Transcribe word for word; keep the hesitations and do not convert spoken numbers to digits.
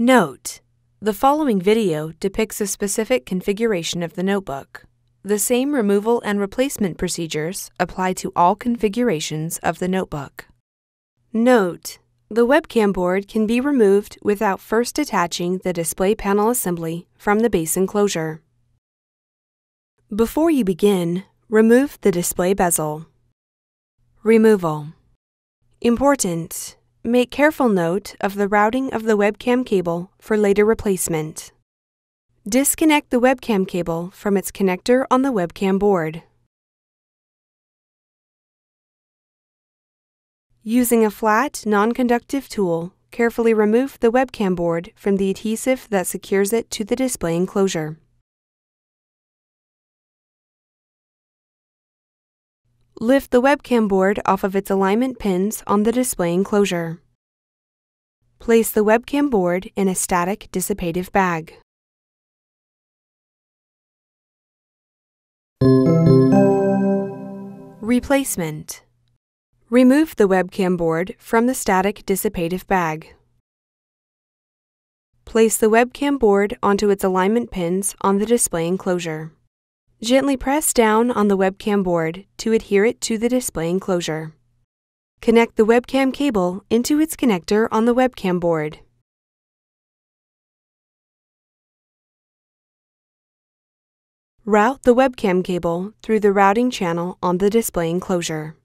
Note: the following video depicts a specific configuration of the notebook. The same removal and replacement procedures apply to all configurations of the notebook. Note: the webcam board can be removed without first detaching the display panel assembly from the base enclosure. Before you begin, remove the display bezel. Removal. Important: make careful note of the routing of the webcam cable for later replacement. Disconnect the webcam cable from its connector on the webcam board. Using a flat, non-conductive tool, carefully remove the webcam board from the adhesive that secures it to the display enclosure. Lift the webcam board off of its alignment pins on the display enclosure. Place the webcam board in a static dissipative bag. Replacement. Remove the webcam board from the static dissipative bag. Place the webcam board onto its alignment pins on the display enclosure. Gently press down on the webcam board to adhere it to the display enclosure. Connect the webcam cable into its connector on the webcam board. Route the webcam cable through the routing channel on the display enclosure.